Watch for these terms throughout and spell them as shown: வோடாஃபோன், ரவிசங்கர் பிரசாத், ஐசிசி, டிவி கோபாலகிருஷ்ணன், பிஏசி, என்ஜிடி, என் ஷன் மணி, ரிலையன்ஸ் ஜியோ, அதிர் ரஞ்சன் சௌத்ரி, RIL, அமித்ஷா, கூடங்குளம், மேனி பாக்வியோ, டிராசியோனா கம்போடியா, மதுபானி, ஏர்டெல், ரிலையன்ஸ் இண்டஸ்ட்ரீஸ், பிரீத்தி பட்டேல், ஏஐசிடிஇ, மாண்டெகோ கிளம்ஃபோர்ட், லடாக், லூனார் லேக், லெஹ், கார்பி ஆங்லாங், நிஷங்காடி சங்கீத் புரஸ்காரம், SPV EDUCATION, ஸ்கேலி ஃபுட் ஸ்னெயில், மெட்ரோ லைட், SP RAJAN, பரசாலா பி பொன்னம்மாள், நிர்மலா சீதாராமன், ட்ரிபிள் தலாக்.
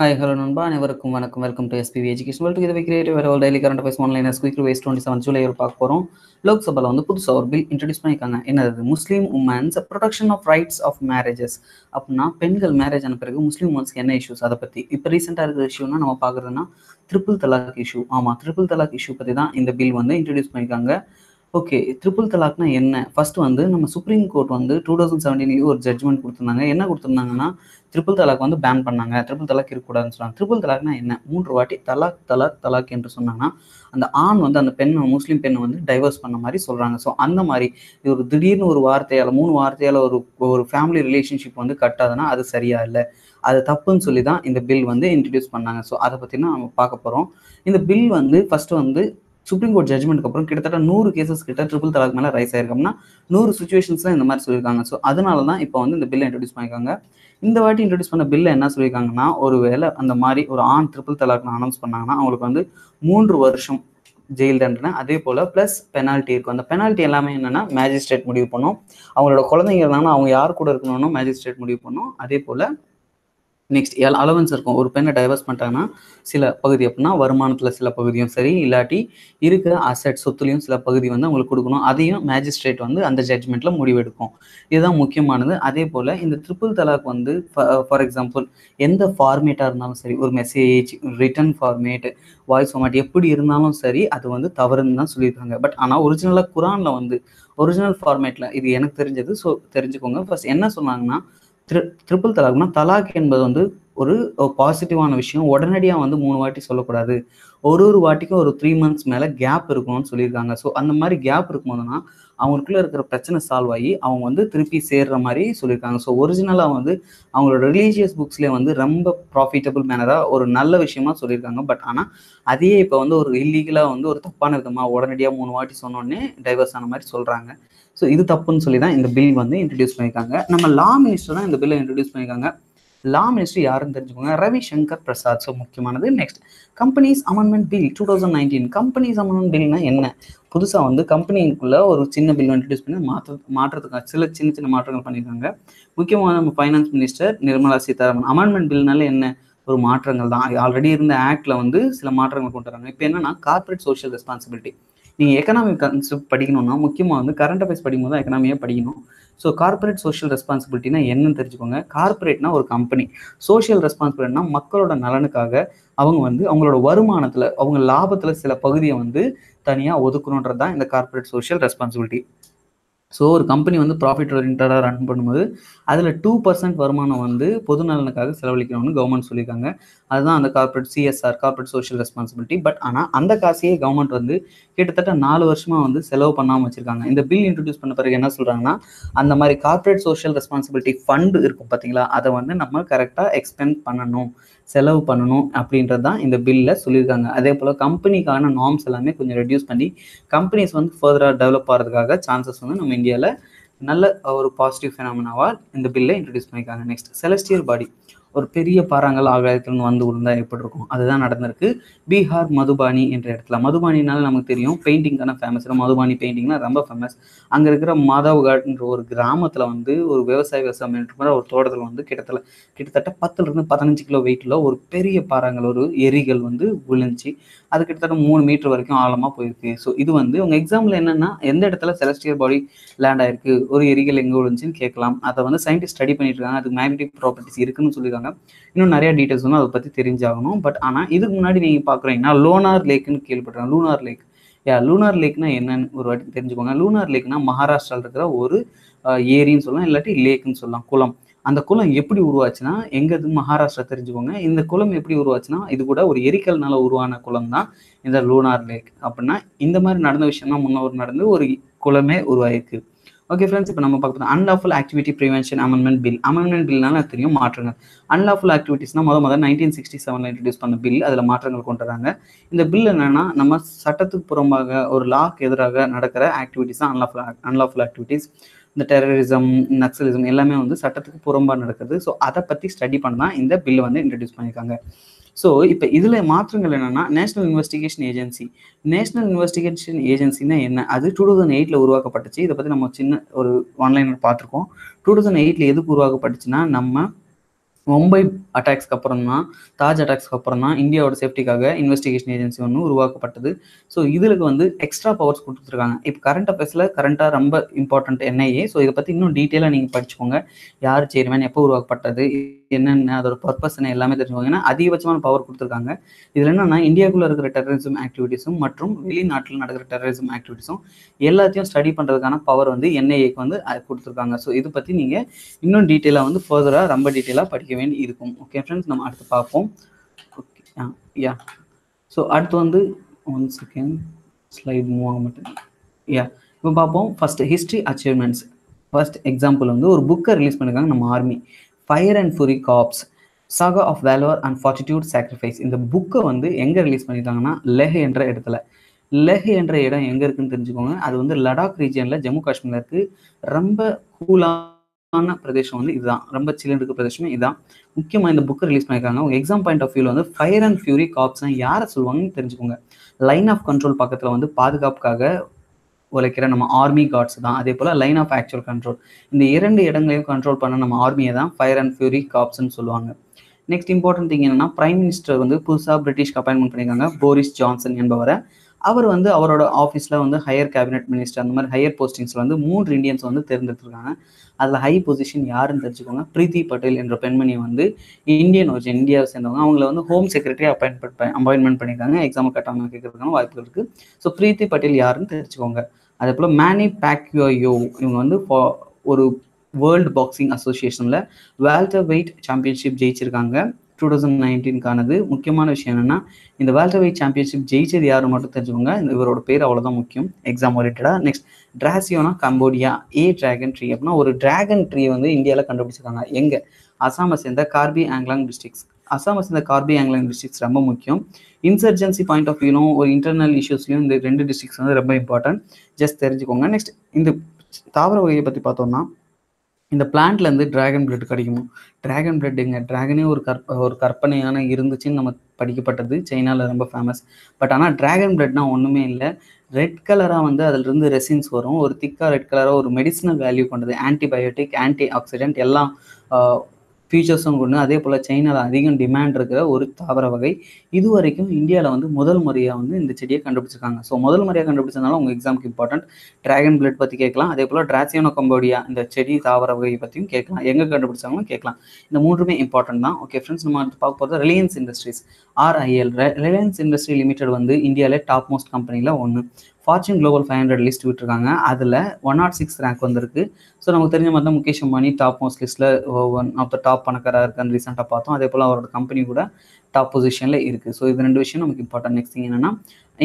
Hi hello நண்பா, அனைவருக்கும் வணக்கம். Welcome to SPB education. Welcome இது கிரியேட்டிவ் வேறு daily current affairs online quick wise 27 July ஒரு பார்க்க போகிறோம். லோக்சபாவில் வந்து புதுசாக ஒரு பில் இன்ட்ரடியூஸ் பண்ணியிருக்காங்க. என்னது? Muslim women's protection of rights of marriages. அப்படின்னா பெண்கள் மேரேஜ் ஆன பிறகு முஸ்லீம் உமன்ஸ்க்கு என்ன இஷ்யூஸ், அதை பற்றி இப்போ ரீசெண்டாக இருக்கிற இஷ்யூனா நம்ம பார்க்குறதுன்னா ட்ரிபிள் தலாக் இஷ்யூ. ஆமாம், ட்ரிபிள் தலாக் இஷ்யூ பற்றி தான் இந்த பில் வந்து இன்ட்ரடியூஸ் பண்ணியிருக்காங்க. ஓகே, ட்ரிபிள் தலாக்னா என்ன? ஃபர்ஸ்ட் வந்து நம்ம சுப்ரீம் கோர்ட் வந்து 2017 ஒரு ஜட்மெண்ட் கொடுத்துருந்தாங்க. என்ன கொடுத்துருந்தாங்கன்னா, ட்ரிபிள் தலாக் வந்து பேன் பண்ணாங்க. ட்ரிபிள் தலாக் இருக்கக்கூடாதுன்னு சொன்னாங்க. ட்ரிபிள் தலாக்னா என்ன? 3 வாட்டி தலாக் தலாக் தலாக் என்று சொன்னாங்கன்னா அந்த ஆண் வந்து அந்த பெண்ணை, முஸ்லீம் பெண்ணை வந்து டைவர்ஸ் பண்ண மாதிரி சொல்கிறாங்க. ஸோ அந்த மாதிரி ஒரு திடீர்னு ஒரு வார்த்தையால், 3 வார்த்தையால் ஒரு ஃபேமிலி ரிலேஷன்ஷிப் வந்து கட்டாதுன்னா அது சரியா இல்லை, அது தப்புன்னு சொல்லி தான் இந்த பில் வந்து இன்ட்ரடியூஸ் பண்ணாங்க. ஸோ அதை பற்றினா நம்ம பார்க்க போகிறோம். இந்த பில் வந்து ஃபர்ஸ்ட் வந்து சுப்ரீம் கோர்ட் ஜட்மெண்ட்க்கு அப்புறம் கிட்டத்தட்ட 100 கேசஸ் கிட்ட ட்ரிபிள் தலாக் மேலே ரைஸ் ஆயிருக்கோம்னா 100 சுச்சுவேஷன்ஸ்லாம் இந்த மாதிரி சொல்லியிருக்காங்க. ஸோ அதனால தான் இப்போ வந்து இந்த பில்லை இன்ட்ரடியூஸ் பண்ணியிருக்காங்க. இந்த வாட்டி இன்ட்ரடியூஸ் பண்ண பில்லை என்ன சொல்லியிருக்காங்கன்னா, ஒரு வேளை அந்த மாதிரி ஒரு ஆண் ட்ரிபிள் தலாக்னு அனௌன்ஸ் பண்ணாங்கன்னா அவங்களுக்கு வந்து 3 வருஷம் ஜெயில் தண்டனை, அதே போல் ப்ளஸ் பெனால்ட்டி இருக்கும். அந்த பெனால்ட்டி எல்லாமே என்னென்னா மேஜிஸ்ட்ரேட் முடிவு பண்ணும். அவங்களோட குழந்தைங்க இருந்தாங்கன்னா அவங்க யார் கூட இருக்கணும்னு மேஜிஸ்ட்ரேட் முடிவு பண்ணும். அதே போல் நெக்ஸ்ட் அலவன்ஸ் இருக்கும். ஒரு பெண்ணை டைவர்ஸ் பண்ணிட்டாங்கன்னா சில பகுதி, அப்படின்னா வருமானத்தில் சில பகுதியும் சரி, இல்லாட்டி இருக்கிற அசட் சொத்துலையும் சில பகுதி வந்து அவங்களுக்கு கொடுக்கணும். அதையும் மேஜிஸ்ட்ரேட் வந்து அந்த ஜட்மெண்ட்டில் முடிவெடுக்கும். இதுதான் முக்கியமானது. அதே போல் இந்த ட்ரிபிள் தலாக் வந்து ஃபார் எக்ஸாம்பிள் எந்த ஃபார்மேட்டாக இருந்தாலும் சரி, ஒரு message, written format, voice format எப்படி இருந்தாலும் சரி, அது வந்து தவறுன்னு தான் சொல்லியிருக்காங்க. பட் ஆனால் ஒரிஜினலாக குரானில் வந்து ஒரிஜினல் ஃபார்மேட்டில் இது எனக்கு தெரிஞ்சது. ஸோ தெரிஞ்சுக்கோங்க. ஃபர்ஸ்ட் என்ன சொன்னாங்கன்னா, ட்ரிபிள் தலாக்னா தலாக் என்பது வந்து ஒரு பாசிட்டிவான விஷயம். உடனடியாக வந்து 3 வாட்டி சொல்லக்கூடாது. ஒரு வாட்டிக்கும் ஒரு 3 மந்த்ஸ் மேலே கேப் இருக்கணும்னு சொல்லியிருக்காங்க. ஸோ அந்த மாதிரி கேப் இருக்கும்போதுனா அவங்களுக்குள்ளே இருக்கிற பிரச்சனை சால்வ் ஆகி அவங்க வந்து திருப்பி சேர்கிற மாதிரி சொல்லியிருக்காங்க. ஸோ ஒரிஜினலாக வந்து அவங்களோட ரிலீஜியஸ் புக்ஸ்லேயே வந்து ரொம்ப ப்ராஃபிட்டபுள் மேனராக ஒரு நல்ல விஷயமா சொல்லியிருக்காங்க. பட் ஆனால் அதையே இப்போ வந்து ஒரு இல்லீகலாக வந்து ஒரு தப்பான விதமாக உடனடியாக 3 வாட்டி சொன்னோடனே டைவர்ஸ் ஆன மாதிரி சொல்கிறாங்க. ஸோ இது தப்புன்னு சொல்லி தான் இந்த பில் வந்து இன்ட்ரடியூஸ் பண்ணியிருக்காங்க. நம்ம லா மினிஸ்டர் தான் இந்த பில்லை இன்ட்ரடியூஸ் பண்ணியிருக்காங்க. லா மினிஸ்டர் யாருன்னு தெரிஞ்சுக்கோங்க, ரவிசங்கர் பிரசாத். ஸோ முக்கியமானது. Next companies amendment bill 2019. Companies amendment பில்னா என்ன? புதுசாக வந்து கம்பெனிக்குள்ளே ஒரு சின்ன பில் இன்ட்ரடியூஸ் பண்ணி மாற்றத்துக்காக சில சின்ன சின்ன மாற்றங்கள் பண்ணியிருக்காங்க. முக்கியமாக நம்ம finance minister நிர்மலா சீதாராமன். Amendment பில்னால என்ன? ஒரு மாற்றங்கள் தான். ஆல்ரெடி இருந்த ஆக்டில் வந்து சில மாற்றங்கள் கொண்டு வராங்க. இப்போ என்னன்னா கார்பரேட் சோஷியல் ரெஸ்பான்சிபிலிட்டி. நீங்கள் எக்கனாமிக் கான்செப்ட் படிக்கணும்னா முக்கியமாக வந்து கரண்ட் அஃபேர்ஸ் படிக்கும்போது தான் எக்கனாமியாக படிக்கணும். ஸோ கார்பரேட் சோஷியல் ரெஸ்பான்சிபிலிட்டினா என்னன்னு தெரிஞ்சுக்கோங்க. கார்பரேட்னா ஒரு கம்பெனி, சோஷியல் ரெஸ்பான்சிபிலிட்டினா மக்களோட நலனுக்காக அவங்க வந்து அவங்களோட வருமானத்தில், அவங்க லாபத்தில் சில பகுதியை வந்து தனியாக ஒதுக்கணுன்றது தான் இந்த கார்பரேட் சோஷியல் ரெஸ்பான்சிபிலிட்டி. ஸோ ஒரு கம்பெனி வந்து ப்ராஃபிட் ஓரியன்டாக ரன் பண்ணும்போது அதில் 2% வருமானம் வந்து பொது நலனுக்காக செலவழிக்கணும்னு கவர்மெண்ட் சொல்லியிருக்காங்க. அதுதான் அந்த corporate CSR, corporate social responsibility. But ஆனால் அந்த காசையே கவர்மெண்ட் வந்து கிட்டத்தட்ட 4 வருஷமாக வந்து செலவு பண்ணாமல் வச்சுருக்காங்க. இந்த பில் இன்ட்ரடியூஸ் பண்ண பிறகு என்ன சொல்கிறாங்கன்னா, அந்த மாதிரி கார்பரேட் சோஷியல் ரெஸ்பான்சிபிலிட்டி ஃபண்டு இருக்கும் பார்த்தீங்களா, அதை வந்து நம்ம கரெக்டாக எக்ஸ்பெண்ட் பண்ணணும், செலவு பண்ணணும் அப்படின்றது தான் இந்த பில்லில் சொல்லியிருக்காங்க. அதே போல் கம்பெனிக்கான நார்ம்ஸ் எல்லாமே கொஞ்சம் ரெடியூஸ் பண்ணி கம்பெனிஸ் வந்து ஃபர்தராக டெவலப் ஆகிறதுக்காக சான்சஸ் வந்து நம்ம இந்தியாவில் நல்ல ஒரு பாசிட்டிவ் ஃபெனாமினாவாக இந்த பில்லை இன்ட்ரடியூஸ் பண்ணியிருக்காங்க. Next celestial body. ஒரு பெரிய பாறாங்கல் ஆகாயத்துலன்னு வந்து விழுந்தா எப்படி இருக்கும், அதுதான் நடந்திருக்கு பீகார் மதுபானி என்ற இடத்துல. மதுபானினால நமக்கு தெரியும் பெயிண்டிங்கான ஃபேமஸ். மதுபானி பெயிண்டிங்னா ரொம்ப ஃபேமஸ். அங்கே இருக்கிற மாதவ்காட்ன்ற ஒரு கிராமத்தில் வந்து ஒரு விவசாயம் என்ற ஒரு தோட்டத்தில் வந்து கிட்டத்தட்ட 10-15 கிலோ வெயிட்டில் ஒரு பெரிய பாறாங்கல், ஒரு எரிகள் வந்து விழுந்துச்சு. அது கிட்டத்தட்ட 3 மீட்டர் வரைக்கும் ஆழமாக போயிருக்கு. ஸோ இது வந்து உங்கள் எக்ஸாம்பிள் என்னென்னா, எந்த இடத்துல செலஸ்டியல் பாடி லேண்ட் ஆயிருக்கு, ஒரு எரிகள் எங்கே விழுந்துச்சுன்னு கேட்கலாம். அதை வந்து சயின்டிஸ்ட் ஸ்டடி பண்ணிட்டு இருக்காங்க. அதுக்கு மேக்னெட்டிக் ப்ராப்பர்ட்டிஸ் இருக்குன்னு சொல்லியிருக்காங்க. இன்னும் நிறைய டீடைல்ஸ் வந்து அதை பற்றி தெரிஞ்சாகணும். பட் ஆனால் இதுக்கு முன்னாடி நீங்கள் பார்க்குறீங்கன்னா லோனார் லேக்குன்னு கேள்விப்பட்டிருக்கேன். லூனார் லேக், லூனார் லேக்னா என்னன்னு ஒரு வாட்டி தெரிஞ்சுக்கோங்க. லூனார் லேக்னா மகாராஷ்டிராவில் இருக்கிற ஒரு ஏரின்னு சொல்லலாம், இல்லாட்டி லேக்குன்னு சொல்லலாம், குளம். அந்த குளம் எப்படி உருவாச்சுன்னா, எங்கது மகாராஷ்டிரா தெரிஞ்சுக்கோங்க. இந்த குளம் எப்படி உருவாச்சுன்னா, இது கூட ஒரு எரிக்கல்னால உருவான குளம் தான் இந்த லூனார் லேக். அப்படின்னா இந்த மாதிரி நடந்த விஷயம் தான் முன்னோர் நடந்து ஒரு குளமே உருவாயிருக்கு. ஓகே ஃப்ரெண்ட்ஸ், இப்போ நம்ம பார்க்க போகிறோம் unlawful activity prevention amendment bill. Amendment பில்னால தெரியும் மாற்றங்கள். அன்லாஃபுல் ஆக்டிவிட்டிஸ்னால் முதல் 1967 இன்ட்ரடியூஸ் பண்ண பில், அதில் மாற்றங்கள் கொண்டு வராங்க. இந்த பில் என்னென்னா, நம்ம சட்டத்துக்கு புறம்பாக ஒரு லாக்கு எதிராக நடக்கிற ஆக்டிவிட்டிஸ் தான் அன்லாஃபுல் ஆக்டிவிட்டிஸ். இந்த டெரரிசம், நக்சலிசம் எல்லாமே வந்து சட்டத்துக்கு புறம்பாக நடக்குது. ஸோ அதை பற்றி ஸ்டடி பண்ண தான் இந்த பில் வந்து இன்ட்ரடியூஸ் பண்ணியிருக்காங்க. ஸோ இப்போ இதில் மாற்றங்கள் என்னென்னா, national investigation agency. National investigation ஏஜென்சின்னா என்ன? அது 2008 உருவாக்கப்பட்டுச்சு. இதை பற்றி நம்ம சின்ன ஒரு ஆன்லைனில் பார்த்துருக்கோம். 2008 எதுக்கு உருவாக்கப்பட்டுச்சுன்னா, நம்ம மும்பை அட்டாக்ஸ்க்கு அப்புறம் தான், தாஜ் அட்டாக்ஸ்க்கு அப்புறம் தான் இந்தியாவோட சேஃப்டிக்காக இன்வெஸ்டிகேஷன் ஏஜென்சி ஒன்று உருவாக்கப்பட்டது. ஸோ இதுக்கு வந்து எக்ஸ்ட்ரா பவர்ஸ் கொடுத்துருக்காங்க. இப்போ கரண்ட் அஃபேர்ஸில் கரண்ட்டாக ரொம்ப இம்பார்ட்டன்ட் என்ஐஏ. ஸோ இதை பற்றி இன்னும் டீட்டெயிலாக நீங்கள் படிச்சுக்கோங்க. யார் சேர்மேன், எப்போ உருவாக்கப்பட்டது, என்னென்ன அதோட பர்பஸ் என்ன எல்லாமே தெரிஞ்சுக்கோங்க. ஏன்னா அதிகபட்சமான பவர் கொடுத்துருக்காங்க. இதில் என்னென்னா இந்தியாவுக்குள்ளே இருக்கிற டெரரிசம் ஆக்டிவிட்டிஸும் மற்றும் வெளிநாட்டில் நடக்கிற டெரரிசம் ஆக்டிவிட்டிஸும் எல்லாத்தையும் ஸ்டடி பண்ணுறதுக்கான பவர் வந்து என்ஐஏக்கு வந்து கொடுத்துருக்காங்க. ஸோ இதை பற்றி நீங்கள் இன்னும் டீட்டெயிலாக வந்து ஃபர்தராக ரொம்ப டீட்டெயிலாக படிக்க வேண்டி இருக்கும். ஓகே ஃப்ரெண்ட்ஸ், நம்ம அடுத்து பார்ப்போம். யா ஸோ அடுத்து வந்து ஒன் செகண்ட் ஸ்லைட் மூவ் ஆக மாட்டேன். யா இப்போ பார்ப்போம். First history achievements. First example வந்து ஒரு புக்கை ரிலீஸ் பண்ணிருக்காங்க நம்ம army. Fire and fury corps saga of valour and fortitude sacrifice. இந்த புக்கை வந்து எங்கே ரிலீஸ் பண்ணியிருக்காங்கன்னா லெஹ் என்ற இடத்துல. லெஹ் என்ற இடம் எங்கே இருக்குன்னு தெரிஞ்சுக்கோங்க. அது வந்து லடாக் ரீஜியனில், ஜம்மு காஷ்மீரில் இருக்குது. ரொம்ப கூலான பிரதேசம் வந்து இதுதான், ரொம்ப சில்லுன்னு இருக்க பிரதேசமே இதுதான். முக்கியமாக இந்த புக்கை ரிலீஸ் பண்ணியிருக்காங்க. உங்கள் எக்ஸாம் பாயிண்ட் ஆஃப் வியூவில் வந்து ஃபயர் அண்ட் ஃபியூரி காப்ஸ் யாரை சொல்லுவாங்கன்னு தெரிஞ்சுக்கோங்க. லைன் ஆஃப் கண்ட்ரோல் பக்கத்தில் வந்து பாதுகாப்புக்காக உழைக்கிற நம்ம ஆர்மி கார்ட்ஸ் தான். அதே போல் லைன் ஆஃப் ஆக்சுவல் கண்ட்ரோல், இந்த இரண்டு இடங்களையும் கண்ட்ரோல் பண்ண நம்ம ஆர்மியை தான் ஃபயர் அண்ட் ஃபியூரி காப்ஸ்ன்னு சொல்லுவாங்க. நெக்ஸ்ட் இம்பார்ட்டன்ட் திங் என்னன்னா, பிரைம் மினிஸ்டர் வந்து புதுசாக பிரிட்டிஷ்க்கு அப்பாயின்மெண்ட் பண்ணியிருக்காங்க போரிஸ் ஜான்சன் என்பவரை. அவர் வந்து அவரோட ஆஃபீஸில் வந்து ஹையர் கேபினெட் மினிஸ்டர் அந்த மாதிரி ஹையர் போஸ்டிங்ஸில் வந்து 3 இண்டியன்ஸ் வந்து தேர்ந்தெடுத்துருக்காங்க. அதில் ஹை பொசிஷன் யாருன்னு தெரிஞ்சுக்கோங்க. பிரீத்தி பட்டேல் என்ற பெண்மணியை வந்து இந்தியன் ஒரிஜின், இந்தியாவை சேர்ந்தவங்க, அவங்கள வந்து ஹோம் செக்ரட்டரி அப்பாயின்மெண்ட் பண்ணியிருக்காங்க. எக்ஸாம் கட்டாமல் கேட்கறதுக்கான வாய்ப்புகள் இருக்குது. ஸோ பிரீத்தி பட்டேல் யாருன்னு தெரிஞ்சுக்கோங்க. அதே போல் மேனி பாக்வியோ, இவங்க வந்து ஒரு வேர்ல்டு பாக்ஸிங் அசோசியேஷனில் வேல்டர் வெயிட் சாம்பியன்ஷிப் ஜெயிச்சிருக்காங்க 2019 முக்கியமான விஷயம் என்னன்னா, இந்த வேல்டர் வெயிட் சாம்பியன்ஷிப் ஜெயிச்சது யாரும் மட்டும் தெரிஞ்சுக்கோங்க. இவரோட பேர் அவ்வளோதான் முக்கியம் எக்ஸாம் ஓரியன்டடா. Next டிராசியோனா கம்போடியா a dragon tree அப்படின்னா ஒரு டிராகன் ட்ரீ வந்து இந்தியாவில் கண்டுபிடிச்சிருக்காங்க. எங்கே? அசாமை சேர்ந்த கார்பி ஆங்லாங் டிஸ்ட்ரிக்ஸ். அசாமை சேர்ந்த கார்பி ஆங்லாங் டிஸ்ட்ரிக்ஸ் ரொம்ப முக்கியம். இன்சர்ஜென்சி பாயிண்ட் ஆஃப் வியூலும் ஒரு இன்டர்னல் இஷ்யூஸ்லையும் இந்த 2 டிஸ்ட்ரிக்ஸ் வந்து ரொம்ப இம்பார்ட்டன்ட். ஜஸ்ட் தெரிஞ்சுக்கோங்க. நெக்ஸ்ட் இந்த தாவர வகையை பற்றி பார்த்தோம்னா, இந்த பிளான்ட்லேருந்து ட்ராகன் பிளட் கிடைக்குமோ? ட்ராகன் பிளட் எங்க? ட்ராகனே ஒரு கற்பனையான இருந்துச்சுன்னு நம்ம படிக்கப்பட்டது, சைனாவில் ரொம்ப ஃபேமஸ். பட் ஆனால் ட்ராகன் பிளட்னா ஒன்றுமே இல்லை. ரெட் கலராக வந்து அதிலிருந்து ரெசின்ஸ் வரும். ஒரு திக்காக ரெட் கலராக ஒரு மெடிசினல் வேல்யூ கொண்டது. ஆன்டிபயோட்டிக், ஆன்டி ஆக்சிடென்ட் எல்லா ஃபீச்சர்ஸும் கொண்டு, அதே போல் சைனாவில் அதிகம் டிமாண்ட் இருக்கிற ஒரு தாவர வகை. இது வரைக்கும் இந்தியாவில் வந்து முதல் முறையாக வந்து இந்த செடியை கண்டுபிடிச்சிருக்காங்க. ஸோ முதல் முறையாக கண்டுபிடிச்சதுனால உங்கள் எக்ஸாமுக்கு இம்பார்ட்டன்ட். ட்ராகன் பிளட் பற்றி கேட்கலாம். அதே போல் டிராசியோனா கம்போடியா இந்த செடி தாவர வகையை பற்றியும் கேட்கலாம். எங்கே கண்டுபிடிச்சாங்களும் கேட்கலாம். இந்த 3மே இம்பார்ட்டன்ட் தான். ஓகே ஃப்ரெண்ட்ஸ், நம்ம அடுத்து பார்க்க போகிறது ரிலையன்ஸ் இண்டஸ்ட்ரீஸ் RIL. Reliance industry limited வந்து இந்தியாவில் டாப் மோஸ்ட் கம்பெனியில் ஒன்று. ஃபார்ச்சூன் குளோபல் 500 லிஸ்ட் விட்டுருக்காங்க. அதில் 106 ரேங்க் வந்துருக்கு. ஸோ நமக்கு தெரிஞ்ச மாதிரி தான் முகேஷ் அம்பானி டாப் மோஸ்ட் லிஸ்ட்டில் ஒன் ஆஃப் த டாப் பணக்காராக இருக்கான்னு ரீசெண்டாக பார்த்தோம். அதே போல் அவரோட கம்பெனி கூட டாப் பொசிஷனில் இருக்குது. ஸோ இது 2 விஷயம் நமக்கு இம்பார்ட்டன்ட். நெக்ஸ்ட் திங் என்னன்னா,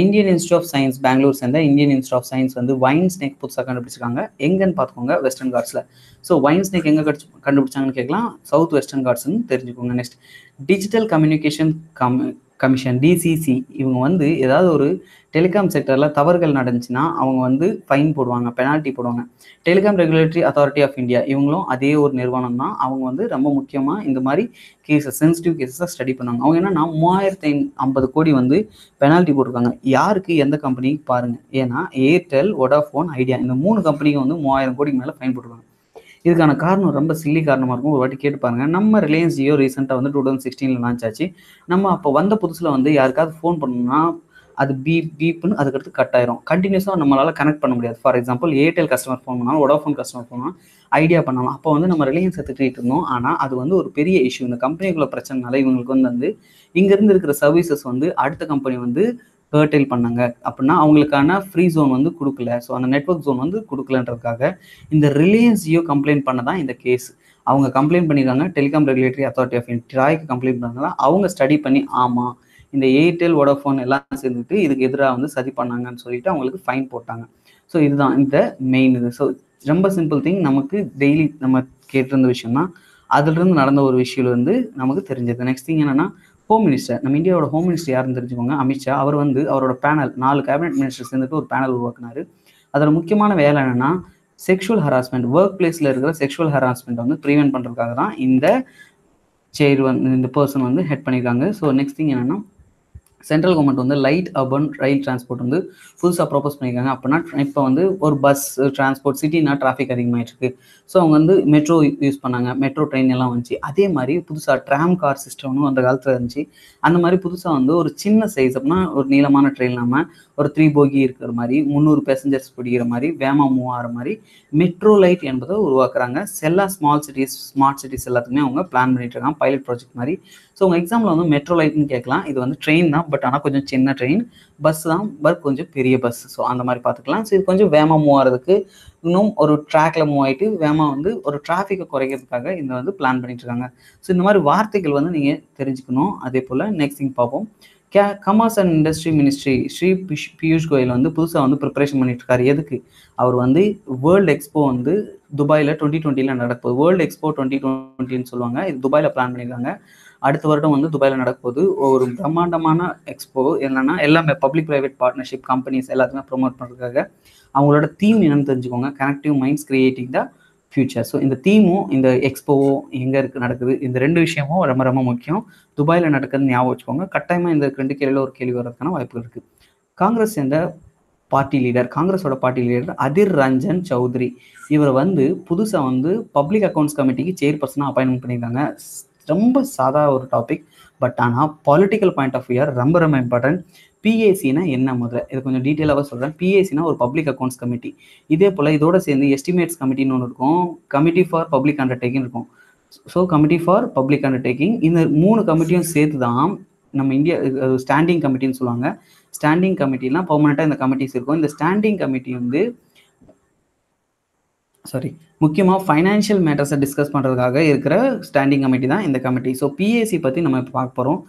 Indian institute of science Bangalore சேர்ந்த இந்தியன் இன்ஸ்டியூட் ஆஃப் சயின்ஸ் வந்து வைன் ஸ்னேக் புதுசாக கண்டுபிடிச்சிருக்காங்க. எங்கன்னு பார்த்துக்கோங்க, வெஸ்டர்ன் காட்ஸில். ஸோ வைன் ஸ்னேக் எங்கே கண்டுபிடிச்சாங்கன்னு கேட்கலாம். சவுத் வெஸ்டர்ன் காட்ஸ்ன்னு தெரிஞ்சுக்கோங்க. Next digital communication commission DCC, இவங்க வந்து ஏதாவது ஒரு டெலிகாம் செக்டரில் தவறுகள் நடந்துச்சுன்னா அவங்க வந்து ஃபைன் போடுவாங்க, பெனால்ட்டி போடுவாங்க. Telecom regulatory authority of India, இவங்களும் அதே ஒரு நிறுவனம் தான். அவங்க வந்து ரொம்ப முக்கியமாக இந்த மாதிரி கேஸஸ், சென்சிட்டிவ் கேஸஸை ஸ்டடி பண்ணுவாங்க. அவங்க என்னன்னா 3500 கோடி வந்து பெனால்ட்டி போட்டிருக்காங்க. யாருக்கு? எந்த கம்பெனிக்கு பாருங்கள். ஏன்னா ஏர்டெல், வோடாஃபோன், ஐடியா இந்த 3 கம்பெனிக்கு வந்து 3000 கோடிக்கு மேலே ஃபைன் போட்டிருக்காங்க. இதுக்கான காரணம் ரொம்ப சில்லி காரணமாக இருக்கும். ஒரு வாட்டி கேட்டு பாருங்கள். நம்ம ரிலையன்ஸ் ஜியோ ரீசெண்டாக வந்து 2016 லான்ச் ஆச்சு. நம்ம அப்போ வந்த புதுசில் வந்து யாருக்காவது ஃபோன் பண்ணோம்னா அது பீப் பீப்னு அதுக்கடுத்து கட் ஆயிரும். கண்டினியூஸாக நம்மளால் கனெக்ட் பண்ண முடியாது. For example ஏர்டெல் customer phone பண்ணாலும், வோடாஃபோன் கஸ்டமர் ஃபோன் பண்ணாலும், ஐடியா பண்ணலாம். அப்போ வந்து நம்ம ரிலையன்ஸை திட்டிகிட்டு இருந்தோம். ஆனால் அது வந்து ஒரு பெரிய இஷ்யூ. இந்த கம்பெனிக்குள்ள பிரச்சனைனால இவங்களுக்கு வந்து இங்கேருந்து இருக்கிற சர்வீசஸ் வந்து அடுத்த கம்பெனி வந்து ஹர்டெயில் பண்ணாங்க அப்படின்னா அவங்களுக்கான ஃப்ரீ ஜோன் வந்து கொடுக்கல. ஸோ அந்த நெட்வொர்க் ஜோன் வந்து கொடுக்கலன்றதுக்காக இந்த ரிலையன்ஸ் ஜியோ கம்ப்ளைண்ட் பண்ண தான் இந்த கேஸ். அவங்க கம்ப்ளைண்ட் பண்ணியிருக்காங்க telecom regulatory authority of India, ட்ராய்க்கு கம்ப்ளைண்ட் பண்ணாங்க. அவங்க ஸ்டடி பண்ணி ஆமாம் இந்த ஏர்டெல், வோடாஃபோன் எல்லாம் சேர்ந்துட்டு இதுக்கு எதிராக வந்து சதி பண்ணாங்கன்னு சொல்லிட்டு அவங்களுக்கு ஃபைன் போட்டாங்க. ஸோ இதுதான் இந்த மெயின் இது. ஸோ ரொம்ப சிம்பிள் திங், நமக்கு டெய்லி நம்ம கேட்டிருந்த விஷயம் தான். அதுலேருந்து நடந்த ஒரு விஷயம்லேருந்து நமக்கு தெரிஞ்சது. நெக்ஸ்ட் திங் என்னன்னா, ஹோம் மினிஸ்டர். நம்ம இந்தியாவோட ஹோம் மினிஸ்டர் யாருன்னு தெரிஞ்சுக்கோங்க, அமித்ஷா. அவர் வந்து அவரோட பேனல் 4 கேபினெட் மினிஸ்டர் சேர்ந்துட்டு ஒரு பேனல் உருவாக்குனாரு. அதோட முக்கியமான வேலை என்னன்னா, செக்ஷுவல் ஹராஸ்மெண்ட், ஒர்க் பிளேஸில் இருக்கிற செக்ஷுவல் ஹராஸ்மெண்ட் வந்து ப்ரிவென்ட் பண்ணுறதுக்காக தான் இந்த சேர் வந்து இந்த பர்சன் வந்து ஹெட் பண்ணியிருக்காங்க. ஸோ நெக்ஸ்ட் திங் என்னன்னா, சென்ட்ரல் கவர்மெண்ட் வந்து லைட் அர்பன் ரயில் டிரான்ஸ்போர்ட் வந்து புதுசாக ப்ரோபோஸ் பண்ணியிருக்காங்க. அப்படின்னா இப்போ வந்து ஒரு பஸ் டிரான்ஸ்போர்ட் சிட்டினா டிராஃபிக் அதிகமாகிட்ருக்கு, ஸோ அவங்க வந்து மெட்ரோ யூஸ் பண்ணாங்க, மெட்ரோ ட்ரெயின் எல்லாம் வந்துச்சு. அதே மாதிரி புதுசாக ட்ராம் கார் சிஸ்டம்னு அந்த காலத்தில் இருந்துச்சு. அந்த மாதிரி புதுசாக வந்து ஒரு சின்ன சைஸ் அப்படின்னா ஒரு நீளமான ட்ரெயின் இல்லாமல் ஒரு 3 போகி இருக்கிற மாதிரி 300 பேசஞ்சர்ஸ் பிடிக்கிற மாதிரி வேகமாக மூவ் ஆகிற மாதிரி மெட்ரோ லைட் என்பதை உருவாக்குறாங்க. எல்லா ஸ்மால் சிட்டிஸ் ஸ்மார்ட் சிட்டிஸ் எல்லாத்துக்குமே அவங்க பிளான் பண்ணிட்டு இருக்காங்க பைலட் ப்ராஜெக்ட் மாதிரி. ஸோ உங்கள் எக்ஸாம்பிள் வந்து மெட்ரோ லைட்னு கேட்கலாம், இது வந்து ட்ரெயின் தான் பட் ஆனால் கொஞ்சம் சின்ன ட்ரெயின், பஸ் தான் பட் கொஞ்சம் பெரிய பஸ். ஸோ அந்த மாதிரி பார்த்துக்கலாம். ஸோ இது கொஞ்சம் வேகமாக மூவ் ஆகிறதுக்கு இன்னும் ஒரு ட்ராக்ல மூவ் ஆகிட்டு வேகமாக வந்து ஒரு டிராஃபிக்கை குறைக்கிறதுக்காக இந்த வந்து பிளான் பண்ணிட்டு இருக்காங்க. ஸோ இந்த மாதிரி வார்த்தைகள் வந்து நீங்கள் தெரிஞ்சுக்கணும். அதே போல் நெக்ஸ்ட் திங் பார்ப்போம். Commerce and industry ministry Shri Piyush Goyal வந்து புதுசாக வந்து ப்ரிப்பரேஷன் பண்ணிட்டு இருக்காரு. எதுக்கு? அவர் வந்து வேர்ல்டு எக்ஸ்போ வந்து துபாயில் 2020ல நடக்குது. வேர்ல்டு எக்ஸ்போ 2020ன்னு சொல்லுவாங்க. இது துபாயில் பிளான் பண்ணியிருக்காங்க. அடுத்த வருடம் வந்து துபாயில் நடக்கும்போது ஒரு பிரம்மாண்டமான எக்ஸ்போ. என்னன்னா எல்லாமே பப்ளிக் ப்ரைவேட் பார்ட்னர்ஷிப் கம்பெனிஸ் எல்லாத்துமே ப்ரொமோட் பண்ணுறதுக்காக அவங்களோட தீம் என்னன்னு தெரிஞ்சுக்கோங்க. Connective minds creating the future. So இந்த தீமும் இந்த எக்ஸ்போவோ எங்கே இருக்குது நடக்குது இந்த ரெண்டு விஷயமும் ரொம்ப ரொம்ப முக்கியம். துபாயில் நடக்குதுன்னு ஞாபகம் வச்சுக்கோங்க. கட்டாயமாக இந்த ரெண்டு கேள்வியில் ஒரு கேள்வி வர்றதுக்கான வாய்ப்புகள் இருக்குது. காங்கிரஸ் சேர்ந்த பார்ட்டி லீடர், காங்கிரஸோட பார்ட்டி லீடர் அதிர் ரஞ்சன் சௌத்ரி, இவர் வந்து புதுசாக வந்து பப்ளிக் அக்கௌண்ட்ஸ் கமிட்டிக்கு சேர்பர்சனாக அப்பாயின்மெண்ட் பண்ணியிருக்காங்க. ரொம்ப சாதா ஒரு டாபிக் பட் ஆனால் பொலிட்டிக்கல் பாயிண்ட் ஆஃப் வியூ ரொம்ப ரொம்ப இம்பார்ட்டன்ட். பிஏசினா என்ன முதல்ல இது கொஞ்சம் டீட்டெயிலாக சொல்கிறேன். பிஏசினா ஒரு பப்ளிக் அக்கௌண்ட்ஸ் கமிட்டி. இதே போல் இதோட சேர்ந்து எஸ்டிமேட்ஸ் கமிட்டின்னு ஒன்று இருக்கும், கமிட்டி ஃபார் பப்ளிக் அண்டர்டேக்கிங் இருக்கும். So committee for public undertaking இந்த 3 கமிட்டியும் சேர்த்து தான் நம்ம இந்தியா ஸ்டாண்டிங் கமிட்டின்னு சொல்லுவாங்க. ஸ்டாண்டிங் கமிட்டிலாம் பர்மனெண்ட்டாக இந்த கமிட்டிஸ் இருக்கும். இந்த ஸ்டாண்டிங் கமிட்டி வந்து முக்கியமாக ஃபைனான்ஷியல் மேட்டர்ஸை டிஸ்கஸ் பண்ணுறதுக்காக இருக்கிற ஸ்டாண்டிங் கமிட்டி தான் இந்த கமிட்டி. ஸோ பிஏசி பற்றி நம்ம இப்போ பார்க்க போகிறோம்.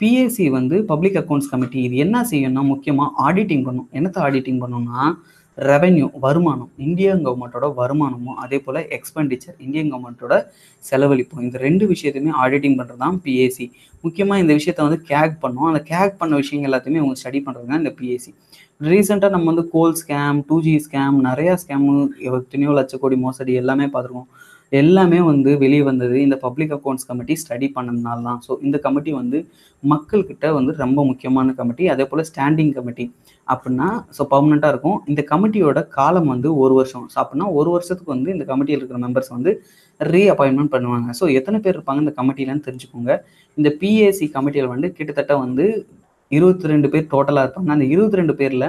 பிஏசி வந்து பப்ளிக் அக்கௌண்ட்ஸ் கமிட்டி இது என்ன செய்யணும்னா முக்கியமாக ஆடிட்டிங் பண்ணணும். என்னத்தை ஆடிட்டிங் பண்ணணும்னா ரெவென்யூ வருமானம், இந்தியன் கவர்மெண்ட்டோட வருமானமும் அதே போல் எக்ஸ்பெண்டிச்சர், இந்தியன் கவர்மெண்ட்டோட செலவழிப்பும், இந்த ரெண்டு விஷயத்தையுமே ஆடிட்டிங் பண்ணுறது தான் பிஏசி. முக்கியமாக இந்த விஷயத்த வந்து கேக் பண்ணோம். அந்த கேக் பண்ண விஷயங்கள் எல்லாத்தையுமே அவங்க ஸ்டடி பண்ணுறது தான் இந்த பிஏசி. ரீசெண்டாக நம்ம வந்து கோல் ஸ்கேம், 2G ஸ்கேம், நிறையா ஸ்கேமு, எத்தனையோ லட்சக்கோடி மோசடி எல்லாமே பார்த்துருக்கோம். எல்லாமே வந்து வெளியே வந்தது இந்த பப்ளிக் அக்கௌண்ட்ஸ் கமிட்டி ஸ்டடி பண்ணதுனால தான். ஸோ இந்த கமிட்டி வந்து மக்கள்கிட்ட வந்து ரொம்ப முக்கியமான கமிட்டி. அதே போல் ஸ்டாண்டிங் கமிட்டி அப்படின்னா ஸோ பர்மனெண்ட்டாக இருக்கும். இந்த கமிட்டியோட காலம் வந்து 1 வருஷம். ஸோ அப்படின்னா 1 வருஷத்துக்கு வந்து இந்த கமிட்டியில் இருக்கிற மெம்பர்ஸ் வந்து ரீஅப்பாயின்மெண்ட் பண்ணுவாங்க. ஸோ எத்தனை பேர் இருப்பாங்க இந்த கமிட்டியிலன்னு தெரிஞ்சுக்கோங்க. இந்த பிஏசி கமிட்டியில் வந்து கிட்டத்தட்ட வந்து 22 பேர் டோட்டலாக இருப்பாங்க. அந்த 22 பேரில்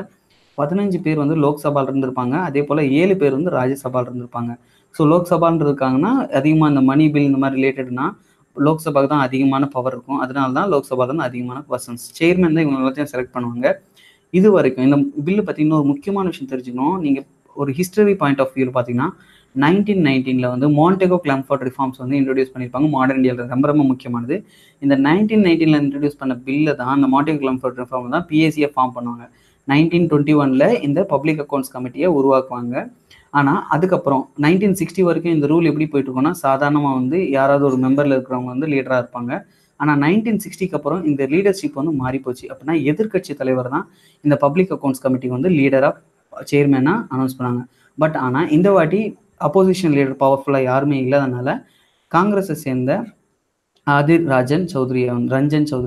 15 பேர் வந்து லோக்சபாவில் இருந்திருப்பாங்க. அதே போல் 7 பேர் வந்து ராஜ்யசபாவில் இருந்திருப்பாங்க. ஸோ லோக்சபான்னு இருக்காங்கன்னா அதிகமாக இந்த மணி பில் இந்த மாதிரி ரிலேட்டட்னா லோக்சபாவுக்கு தான் அதிகமான பவர் இருக்கும். அதனால தான் லோக்சபாவில் தான் அதிகமான பர்சன்ஸ். சேர்மன் தான் இவங்க எல்லாத்தையும் செலக்ட் பண்ணுவாங்க. இது வரைக்கும் இந்த பில்லு பார்த்தீங்கன்னா ஒரு முக்கியமான விஷயம் தெரிஞ்சுக்கணும். நீங்கள் ஒரு ஹிஸ்டரி பாயிண்ட் ஆஃப் வியூவில் பார்த்தீங்கன்னா 1919ல் வந்து மாண்டெகோ கிளம்ஃபோர்ட் ரிஃபார்ம்ஸ் வந்து இன்ட்ரடியூஸ் பண்ணியிருப்பாங்க. மாடர்ன் இந்தியாவில் ரொம்ப ரொம்ப முக்கியமானது. இந்த 1919ல் இன்ட்ரடியூஸ் பண்ண பில்லை தான் அந்த மாண்டெகோ கிளம்ஃபோர்ட் ரிஃபார்ம் தான் பிஏசியை ஃபார்ம் பண்ணுவாங்க. 1921ல் இந்த பப்ளிக் அக்கௌண்ட்ஸ் கமிட்டியை உருவாக்குவாங்க. ஆனால் அதுக்கப்புறம் 1960 வரைக்கும் இந்த ரூல் எப்படி போயிட்டுருக்கோன்னா சாதாரணமாக வந்து யாராவது ஒரு மெம்பரில் இருக்கிறவங்க வந்து லீடராக இருப்பாங்க. ஆனால் 1960க்கு அப்புறம் இந்த லீடர்ஷிப் வந்து மாறி போச்சு. அப்படின்னா எதிர்கட்சி தலைவர் தான் இந்த பப்ளிக் அக்கௌண்ட்ஸ் கமிட்டிக்கு வந்து லீடராக சேர்மேனாக அனௌன்ஸ் பண்ணாங்க. பட் ஆனால் இந்த வாட்டி அப்போசிஷன் லீடர் பவர்ஃபுல்லாக யாருமே இல்லாதனால காங்கிரஸை சேர்ந்த அதிர் ரஞ்சன் சௌத்ரியை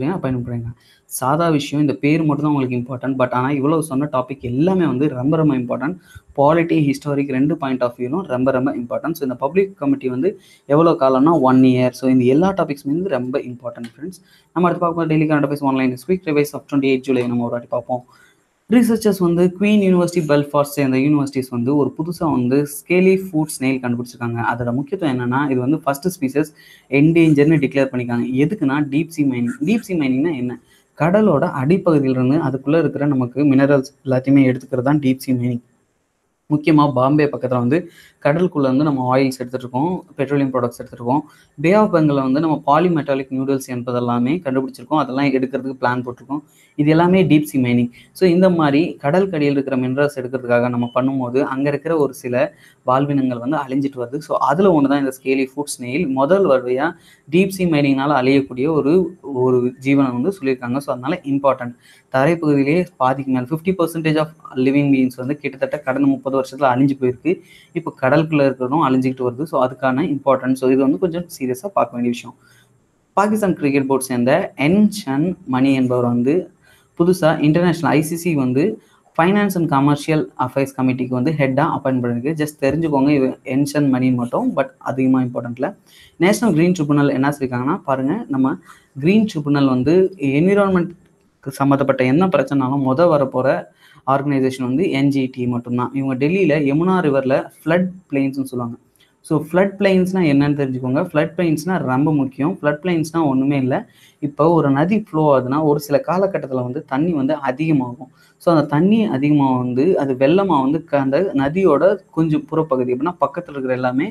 அப்பாயின்ட் பண்ணுறாங்க. சாதா விஷயம், இந்த பேர் மட்டும் தான் உங்களுக்கு இம்பார்ட்டன்ட். பட் ஆனால் இவ்வளோ சொன்ன டாபிக் எல்லாமே வந்து ரொம்ப ரொம்ப இம்பார்ட்டன்ட். பாலிட்டி, ஹிஸ்டாரிக் ரெண்டு பாயிண்ட் ஆஃப் வியூலும் ரொம்ப ரொம்ப இம்பார்ட்டன்ட். ஸோ இந்த பப்ளிக் கமிட்டி வந்து எவ்வளோ காலம்னா 1 இயர். ஸோ இந்த எல்லா டாபிக்ஸுமே வந்து ரொம்ப இம்பார்ட்டன்ட் ஃப்ரெண்ட்ஸ். நம்ம அடுத்து பார்க்கும்போது daily current affairs online speak revise of 28 July நம்ம ஒரு வாட்டி பார்ப்போம். ரிசர்ச்சர்ஸ் வந்து குவீன் யூனிவர்சிட்டி பெல்ஃபாஸ்ட் சேர்ந்த யூனிவர்சிட்டிஸ் வந்து ஒரு புதுசாக வந்து ஸ்கேலி ஃபுட் ஸ்னெயில் கண்டுபிடிச்சிருக்காங்க. அதோட முக்கியத்துவம் என்னென்னா இது வந்து ஃபர்ஸ்ட் ஸ்பீசஸ் என்டேஞ்சர்னு டிக்ளேர் பண்ணிக்காங்க. எதுக்குன்னா டீப்சி மைனிங். டீப்சி மைனிங்னா என்ன? கடலோட அடிப்பகுதியிலிருந்து அதுக்குள்ளே இருக்கிற நமக்கு மினரல்ஸ் எல்லாத்தையுமே எடுத்துக்கிறது தான் டீப்சி மைனிங். முக்கியமாக பாம்பே பக்கத்தில் வந்து கடலுக்குள்ளே வந்து நம்ம ஆயில்ஸ் எடுத்துகிட்ருக்கோம், பெட்ரோலியம் ப்ராடக்ட்ஸ் எடுத்துகிட்ருக்கோம். பே ஆஃப் பெங்காலில் வந்து நம்ம பாலிமெட்டாலிக் நியூடல்ஸ் என்பதெல்லாமே கண்டுபிடிச்சிருக்கோம். அதெல்லாம் எடுக்கிறதுக்கு பிளான் போட்டிருக்கோம். இது எல்லாமே டீப்சி மைனிங். ஸோ இந்த மாதிரி கடல் கடியில் இருக்கிற மினரல்ஸ் எடுக்கிறதுக்காக நம்ம பண்ணும்போது அங்கே இருக்கிற ஒரு சில வாழ்வினங்கள் வந்து அழிஞ்சிட்டு வருது. ஸோ அதில் ஒன்று தான் இந்த ஸ்கேலி ஃபுட் ஸ்னெயில். முதல் வருவையாக டீப்சி மைனிங்னால் அழியக்கூடிய ஒரு ஜீவனை வந்து சொல்லியிருக்காங்க. ஸோ அதனால் இம்பார்ட்டன்ட். தரைப்பகுதியிலே பாதிக்கு மேல் 50% ஆஃப் லிவிங் பீயிங்ஸ் வந்து கிட்டத்தட்ட கடந்த 30 வருஷத்தில் அழிஞ்சு போயிருக்கு. இப்போ கடலுக்குள்ளே இருக்கிறதும் அழிஞ்சிக்கிட்டு வருது. ஸோ அதுக்கான இம்பார்ட்டன்ஸ். ஸோ இது வந்து கொஞ்சம் சீரியஸாக பார்க்க வேண்டிய விஷயம். பாகிஸ்தான் கிரிக்கெட் போர்ட் சேர்ந்த என் ஷன் மணி என்பவர் வந்து புதுசாக இன்டர்நேஷ்னல் ஐசிசி வந்து ஃபைனான்ஸ் அண்ட் கமர்ஷியல் அஃபேர்ஸ் கமிட்டிக்கு வந்து ஹெட்டாக அப்பாயின்ட் பண்ணிருக்கு. ஜஸ்ட் தெரிஞ்சுக்கோங்க, இது என்ஷன் மணின்னு மட்டும், பட் அதிகமாக இம்பார்ட்டன்ட்ல. நேஷனல் க்ரீன் ட்ரிபுனல் என்ன சொல்லியிருக்காங்கன்னா பாருங்கள், நம்ம க்ரீன் ட்ரிபுனல் வந்து என்விரான்மெண்ட்க்கு சம்மந்தப்பட்ட என்ன பிரச்சனைனாலும் வர போகிற ஆர்கனைசேஷன் வந்து என்ஜிடி மட்டும்தான். இவங்க டெல்லியில் யமுனா ரிவரில் ஃப்ளட் பிளெயின்ஸ்னு சொல்லுவாங்க. ஸோ ஃப்ளட் பிளெயின்ஸ்னால் என்னென்னு தெரிஞ்சுக்கோங்க. ஃப்ளட் பிளெயின்ஸ்னால் ரொம்ப முக்கியம். ஃப்ளட் பிளெயின்ஸ்னால் ஒன்றுமே இல்லை, இப்போ ஒரு நதி ஃப்ளோ ஆகுதுன்னா ஒரு சில காலகட்டத்தில் வந்து தண்ணி வந்து அதிகமாகும். ஸோ அந்த தண்ணி அதிகமாக வந்து அது வெள்ளமாக வந்து அந்த நதியோட கொஞ்சம் புறப்பகுதி அப்படின்னா பக்கத்தில் இருக்கிற எல்லாமே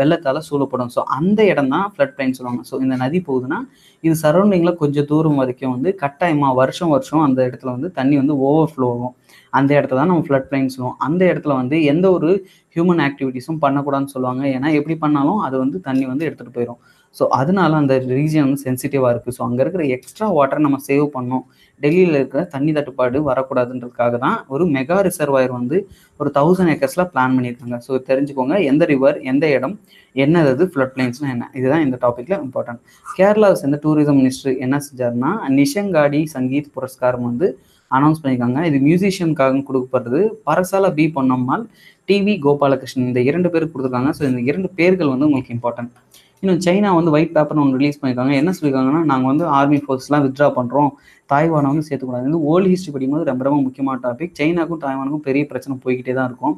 வெள்ளத்தால் சூழப்படும். ஸோ அந்த இடம் தான் ஃப்ளட் பிளைன் சொல்லுவாங்க. ஸோ இந்த நதி போகுதுன்னா இது சரௌண்டிங்கில் கொஞ்சம் தூரம் வரைக்கும் வந்து கட்டாயமாக வருஷம் வருஷம் அந்த இடத்துல வந்து தண்ணி வந்து ஓவர் ஃப்ளோ ஆகும். அந்த இடத்துல தான் நம்ம ஃப்ளட் பிளைன் சொல்லுவோம். அந்த இடத்துல வந்து எந்த ஒரு ஹியூமன் ஆக்டிவிட்டிஸும் பண்ணக்கூடாதுன்னு சொல்லுவாங்க. ஏன்னா எப்படி பண்ணாலும் அது வந்து தண்ணி வந்து எடுத்துகிட்டு போயிடும். ஸோ அதனால அந்த ரீஜன் வந்து சென்சிட்டிவாக இருக்குது. ஸோ அங்கே இருக்கிற எக்ஸ்ட்ரா வாட்டரை நம்ம சேவ் பண்ணோம், டெல்லியில் இருக்கிற தண்ணி தட்டுப்பாடு வரக்கூடாதுன்றதுக்காக தான் ஒரு மெகா ரிசர்வாயர் வந்து ஒரு 1000 ஏக்கர்ஸில் பிளான் பண்ணியிருக்காங்க. ஸோ தெரிஞ்சுக்கோங்க எந்த ரிவர், எந்த இடம், என்னது ஃப்ளட் பிளைன்ஸ்னால் என்ன, இதுதான் இந்த டாப்பிக்கில் இம்பார்ட்டன்ட். கேரளாவை சேர்ந்த டூரிசம் மினிஸ்டர் என்ன செஞ்சாருன்னா நிஷங்காடி சங்கீத் புரஸ்காரம் வந்து அனௌன்ஸ் பண்ணியிருக்காங்க. இது மியூசிஷியனுக்காக கொடுக்கப்படுறது. பரசாலா பி பொன்னம்மாள், டிவி கோபாலகிருஷ்ணன், இந்த 2 பேர் கொடுத்துருக்காங்க. ஸோ இந்த 2 பேர்கள் வந்து உங்களுக்கு இம்பார்ட்டன்ட். இன்னும் சைனா வந்து ஒயிட் பேப்பர்னு ஒன்று ரிலீஸ் பண்ணியிருக்காங்க. என்ன சொல்லியிருக்காங்கன்னா நாங்கள் வந்து ஆர்மி ஃபோர்ஸ்லாம் வித்ட்ரா பண்ணுறோம், தாய்வானை வந்து சேர்த்துக்கூடாது. வந்து ஓல்டு ஹிஸ்ட்ரி படிக்கும்போது ரொம்ப ரொம்ப முக்கியமான டாபிக். சைனாக்கும் தாய்வானுக்கும் பெரிய பிரச்சனை போய்கிட்டே தான் இருக்கும்.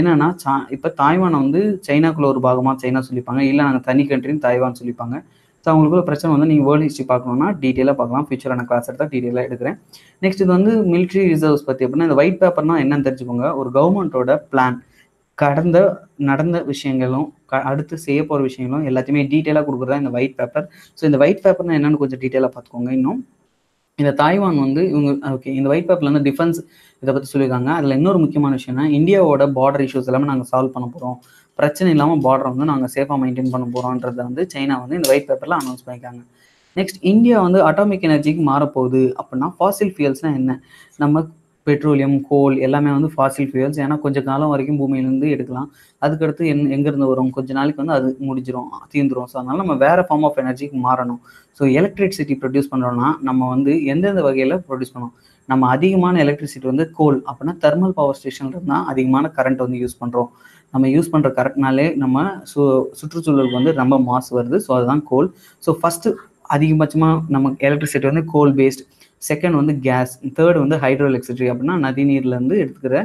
என்னன்னா இப்போ தாய்வானை வந்து சைனாக்குள்ள ஒரு பாகமாக சைனா சொல்லிப்பாங்க, இல்லை நாங்கள் தனி கண்ட்ரின்னு தாய்வான் சொல்லிப்பாங்க. ஸோ அவங்களுக்குள்ள பிரச்சனை வந்து நீங்கள் வேர்ல்டு ஹிஸ்ட்ரி பார்க்கணும்னா டீட்டெயிலாக பார்க்கலாம். ஃபியூச்சரான கிளாஸ் எடுத்தால் டீட்டெயிலாக எடுக்கிறேன். நெக்ஸ்ட் இது வந்து மிலிட்ரி ரிசர்வ்ஸ் பற்றி. அப்படின்னா இந்த ஒயிட் பேப்பர்னா என்னன்னு தெரிஞ்சுக்கோங்க. ஒரு கவர்மெண்ட்டோட பிளான், கடந்த நடந்த விஷயங்களும் அடுத்து செய்ய போகிற விஷயங்களும் எல்லாத்தையுமே டீட்டெயிலாக கொடுக்குறதா இந்த ஒயிட் பேப்பர். ஸோ இந்த ஒயிட் பேப்பர்னா என்னென்னு கொஞ்சம் டீட்டெயிலாக பார்த்துக்கோங்க. இன்னும் இந்த தாய்வான் வந்து இவங்க ஓகே, இந்த ஒயிட் பேப்பரில் வந்து டிஃபென்ஸ் இதை பற்றி சொல்லியிருக்காங்க. அதில் இன்னொரு முக்கியமான விஷயம்னா இந்தியாவோட பார்டர் இஷ்யூஸ் எல்லாமே நாங்கள் சால்வ் பண்ண போகிறோம், பிரச்சனை இல்லாமல் பார்டரை வந்து நாங்கள் சேஃபாக மெயின்டைன் பண்ண போகிறோன்றதை வந்து சைனா வந்து இந்த ஒயிட் பேப்பரில் அனௌன்ஸ் பண்ணியிருக்காங்க. நெக்ஸ்ட் இந்தியா வந்து அட்டாமிக் எனர்ஜிக்கு மாறப்போகுது. அப்படின்னா ஃபாசில் ஃபியூல்ஸ்னால் என்ன, நம்ம பெட்ரோலியம், கோல் எல்லாமே வந்து ஃபாசில் ஃபியூல்ஸ். ஏன்னா கொஞ்சம் காலம் வரைக்கும் பூமியிலேருந்து எடுக்கலாம், அதுக்கடுத்து எங்கேருந்து வரும், கொஞ்ச நாளைக்கு வந்து அது முடிஞ்சிடும், தீர்ந்துடும். ஸோ அதனால் நம்ம வேறு ஃபார்ம் ஆஃப் எனர்ஜிக்கு மாறணும். ஸோ எலக்ட்ரிசிட்டி ப்ரொடியூஸ் பண்ணுறோன்னா நம்ம வந்து எந்தெந்த வகையில் ப்ரொடியூஸ் பண்ணணும். நம்ம அதிகமான எலக்ட்ரிசிட்டி வந்து கோல் அப்படின்னா தெர்மல் பவர் ஸ்டேஷன் இருந்தால் அதிகமான கரண்ட் வந்து யூஸ் பண்ணுறோம். நம்ம யூஸ் பண்ணுற கரண்ட்னாலே நம்ம சுற்றுச்சூழலுக்கு வந்து ரொம்ப மாசு வருது. ஸோ அதுதான் கோல். ஸோ ஃபஸ்ட்டு அதிகபட்சமாக நமக்கு எலக்ட்ரிசிட்டி வந்து கோல் பேஸ்ட், செகண்ட் வந்து கேஸ், தேர்ட் வந்து ஹைட்ரோ எலக்ட்ரிசிட்டி அப்படின்னா நதி நீர்லேருந்து எடுத்துக்கிற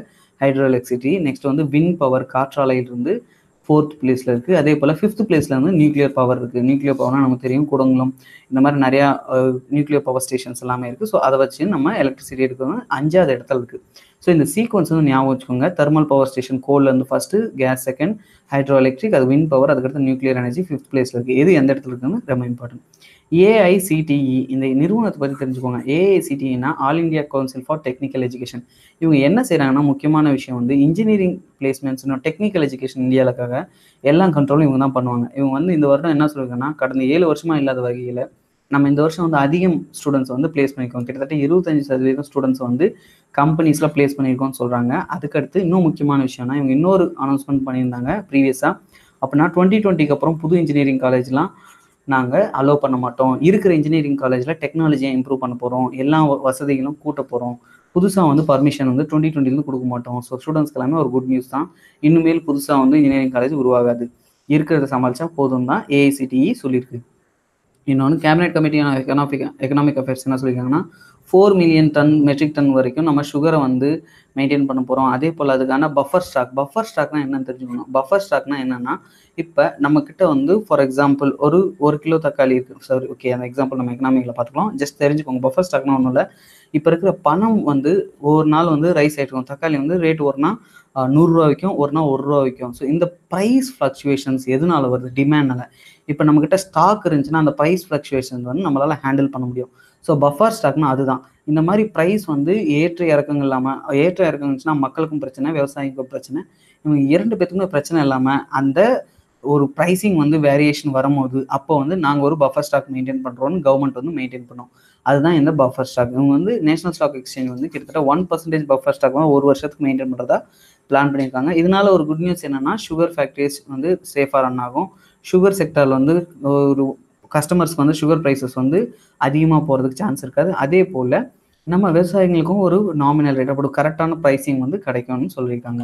ஹைட்ரோ எலக்ட்ரிசிட்டி. நெக்ஸ்ட் வந்து வின் பவர், காற்றாலையிலிருந்து 4th பிளேஸில் இருக்குது. அதே போல் 5th பிளேஸில் வந்து நியூக்ளியர் பவர் இருக்குது. நியூக்ளியர் பவர்னால் நமக்கு தெரியும், கூடங்குளம் இந்த மாதிரி நிறையா நியூக்ளியர் பவர் ஸ்டேஷன்ஸ் எல்லாமே இருக்குது. ஸோ அதை வச்சு நம்ம எலக்ட்ரிசிட்டி எடுக்கிறது 5வது இடத்துல இருக்குது. ஸோ இந்த சீக்வன்ஸ் வந்து ஞாபகம் வச்சுக்கோங்க. தெர்மல் பவர் ஸ்டேஷன் கோல்லேருந்து first, gas second, hydro electric, அது வின் பவர், அதுக்கடுத்து நியூக்ளியர் எனர்ஜி 5th பிளேஸில் இருக்குது. எது எந்த இடத்துல இருக்குன்னு ரொம்ப இம்பார்ட்டன்ட். ஏஐசிடிஇ இந்த நிறுவனத்தை பற்றி தெரிஞ்சுக்கோங்க. ஏஐசிடிஇனா all India council for technical education. இவங்க என்ன செய்கிறாங்கன்னா முக்கியமான விஷயம் வந்து இன்ஜினியரிங் பிளேஸ்மெண்ட்ஸ், இன்னும் டெக்னிக்கல் எஜுகேஷன் இந்தியாவுக்காக எல்லா கண்ட்ரோலும் இவங்க தான் பண்ணுவாங்க. இவங்க வந்து இந்த வருடம் என்ன சொல்லியிருக்காங்கன்னா கடந்த 7 வருஷமாக இல்லாத வகையில் நம்ம இந்த வருஷம் வந்து அதிகம் ஸ்டூடெண்ட்ஸ் வந்து பிளேஸ் பண்ணியிருக்கோம். கிட்டத்தட்ட 25% ஸ்டூடெண்ட்ஸ் வந்து கம்பெனிஸில் பிளேஸ் பண்ணியிருக்கோம்னு சொல்கிறாங்க. அதுக்கடுத்து இன்னும் முக்கியமான விஷயம்னா இவங்க இன்னொரு அனௌன்ஸ்மெண்ட் பண்ணியிருந்தாங்க ப்ரீவியஸாக. அப்படின்னா 2020க்கு அப்புறம் புது இன்ஜினியரிங் காலேஜ்லாம் நாங்கள் அலோவ் பண்ண மாட்டோம், இருக்கிற இன்ஜினியரிங் காலேஜில் டெக்னாலஜியை இம்ப்ரூவ் பண்ண போகிறோம், எல்லா வசதிகளும் கூட்ட போகிறோம், புதுசாக வந்து பர்மிஷன் வந்து 2020லேருந்து கொடுக்க மாட்டோம். ஸோ ஸ்டூடெண்ட்ஸ்க்கு எல்லாமே ஒரு குட் நியூஸ் தான். இனிமேல் புதுசாக வந்து இன்ஜினியரிங் காலேஜ் உருவாகாது, இருக்கிறத சமாளித்தா போதும் தான் ஏஐசிடிஇ சொல்லியிருக்கு. இன்னொன்று cabinet committee on economic affairs என்ன சொல்லியிருக்காங்கன்னா 4 மில்லியன் டன் மெட்ரிக் டன் வரைக்கும் நம்ம சுகரை வந்து மெயின்டைன் பண்ண போகிறோம். அதே போல் அதுக்கான பஃபர் ஸ்டாக், பஃபர் ஸ்டாக்னா என்னன்னு தெரிஞ்சுக்கணும். பஃபர் ஸ்டாக்னா என்னென்னா இப்போ நம்மக்கிட்ட வந்து ஃபார் எக்ஸாம்பிள் ஒரு கிலோ தக்காளி இருக்குது. சாரி, ஓகே, அந்த எக்ஸாம்பிள் நம்ம எக்கனாமிக்கில் பார்த்துக்கலாம். ஜஸ்ட் தெரிஞ்சுக்கோங்க பஃபர் ஸ்டாக்னா ஒன்றும் இல்லை. இப்போ இருக்கிற பணம் வந்து ஒரு நாள் வந்து ரைஸ் ஆகிட்டுருக்கும். தக்காளி வந்து ரேட் ஒரு நாள் 100 ரூபா விற்கும், ஒரு நாள் 1 ரூபா விற்கும். ஸோ இந்த ப்ரைஸ் ஃப்ளக்சுவேஷன்ஸ் எதுனால வருது, டிமாண்ட்னால. இப்போ நம்மக்கிட்ட ஸ்டாக் இருந்துச்சுன்னா அந்த ப்ரைஸ் ஃப்ளக்சுவேஷன்ஸ் வந்து நம்மளால் ஹேண்டில் பண்ண முடியும். ஸோ பஃபர் ஸ்டாக்னா அதுதான். இந்த மாதிரி ப்ரைஸ் வந்து ஏற்ற இறக்கங்கள் இல்லாமல், ஏற்ற இறக்கம் இருந்துச்சுன்னா மக்களுக்கும் பிரச்சனை, விவசாயிக்கும் பிரச்சனை, இவங்க 2 பேருக்குமே பிரச்சனை இல்லாமல் அந்த ஒரு ப்ரைஸிங் வந்து வேரியேஷன் வரும்போது அப்போ வந்து நாங்கள் ஒரு பஃபர் ஸ்டாக் மெயின்டைன் பண்ணுறோன்னு கவர்மெண்ட் வந்து மெயின்டைன் பண்ணோம். அதுதான் இந்த பஃபர் ஸ்டாக். இவங்க வந்து நேஷனல் ஸ்டாக் எக்ஸ்சேஞ்ச் வந்து கிட்டத்தட்ட 1% பஃபர் ஸ்டாக் வந்து ஒரு வருஷத்துக்கு மெயின்டைன் பண்ணுறதா பிளான் பண்ணியிருக்காங்க. இதனால ஒரு குட் நியூஸ் என்னென்னா சுகர் ஃபேக்ட்ரிஸ் வந்து சேஃபாக ரன் ஆகும். சுகர் செக்டாரில் வந்து ஒரு கஸ்டமர்ஸ்க்கு வந்து சுகர் ப்ரைஸஸ் வந்து அதிகமாக போகிறதுக்கு சான்ஸ் இருக்காது. அதே போல் நம்ம விவசாயிகளுக்கும் ஒரு நாமினல் ரேட் அப்படி கரெக்டான ப்ரைஸிங் வந்து கிடைக்கும்னு சொல்லியிருக்காங்க.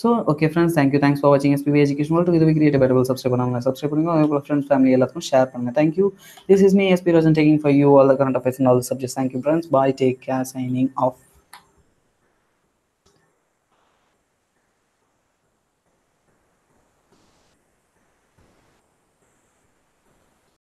So okay friends, thank you. Thanks for வாட்சிங் SPV Education. All to இது கிரியேட் பைபிள் சப்ஸ்கிரைப் பண்ணுங்க, சப்ஸ்கிரைப் பண்ணுங்க, உங்களோட ஃப்ரெண்ட்ஸ் ஃபேமிலி எல்லாத்துக்கும் ஷேர் பண்ணுங்க. Thank you. This is me SP Rajan taking for you all the current affairs and all the subjects. Thank you friends. Bye. Take care. Signing off.